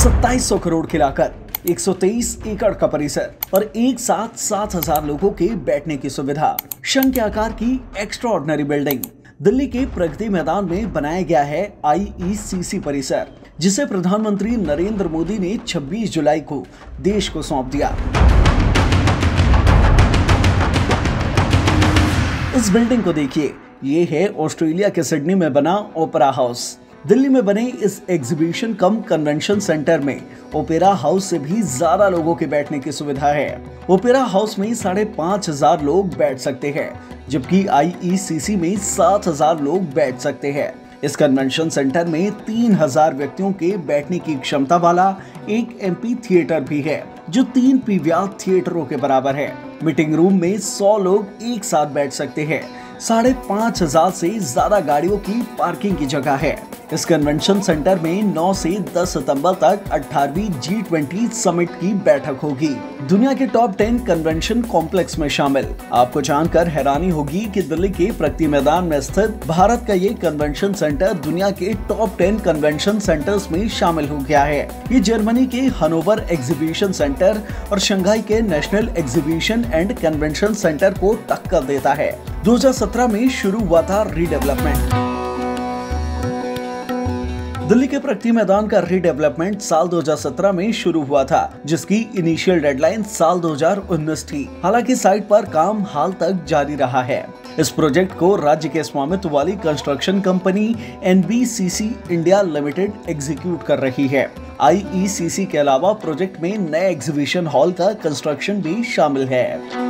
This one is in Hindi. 2700 करोड़ की लागत, 123 एकड़ का परिसर और एक साथ 7000 लोगों के बैठने की सुविधा। शंख के आकार की एक्स्ट्राऑर्डिनरी बिल्डिंग दिल्ली के प्रगति मैदान में बनाया गया है आईईसीसी परिसर, जिसे प्रधानमंत्री नरेंद्र मोदी ने 26 जुलाई को देश को सौंप दिया। इस बिल्डिंग को देखिए, ये है ऑस्ट्रेलिया के सिडनी में बना ओपेरा हाउस। दिल्ली में बने इस एग्जीबिशन कम कन्वेंशन सेंटर में ओपेरा हाउस से भी ज्यादा लोगों के बैठने की सुविधा है। ओपेरा हाउस में 5500 लोग बैठ सकते हैं, जबकि आईईसीसी में 7000 लोग बैठ सकते हैं। इस कन्वेंशन सेंटर में 3000 व्यक्तियों के बैठने की क्षमता वाला एक एमपी थिएटर भी है, जो 3 पीवीआर थिएटरों के बराबर है। मीटिंग रूम में 100 लोग एक साथ बैठ सकते हैं। 5500 से ज्यादा गाड़ियों की पार्किंग की जगह है। इस कन्वेंशन सेंटर में 9 से 10 सितंबर तक 18वीं G20 समिट की बैठक होगी, दुनिया के टॉप 10 कन्वेंशन कॉम्प्लेक्स में शामिल। आपको जानकर हैरानी होगी कि दिल्ली के प्रगति मैदान में स्थित भारत का ये कन्वेंशन सेंटर दुनिया के टॉप 10 कन्वेंशन सेंटर्स में शामिल हो गया है। ये जर्मनी के हनोवर एग्जीबिशन सेंटर और शंघाई के national exhibition and convention centre को टक्कर देता है। 2017 में शुरू हुआ था रीडेवलपमेंट। दिल्ली के प्रगति मैदान का रीडेवलपमेंट साल 2017 में शुरू हुआ था, जिसकी इनिशियल डेडलाइन साल 2019 थी। हालांकि साइट पर काम हाल तक जारी रहा है। इस प्रोजेक्ट को राज्य के स्वामित्व वाली construction company NBCC India limited execute कर रही है। आईईसीसी के अलावा प्रोजेक्ट में नए एग्जीबिशन हॉल का कंस्ट्रक्शन भी शामिल है।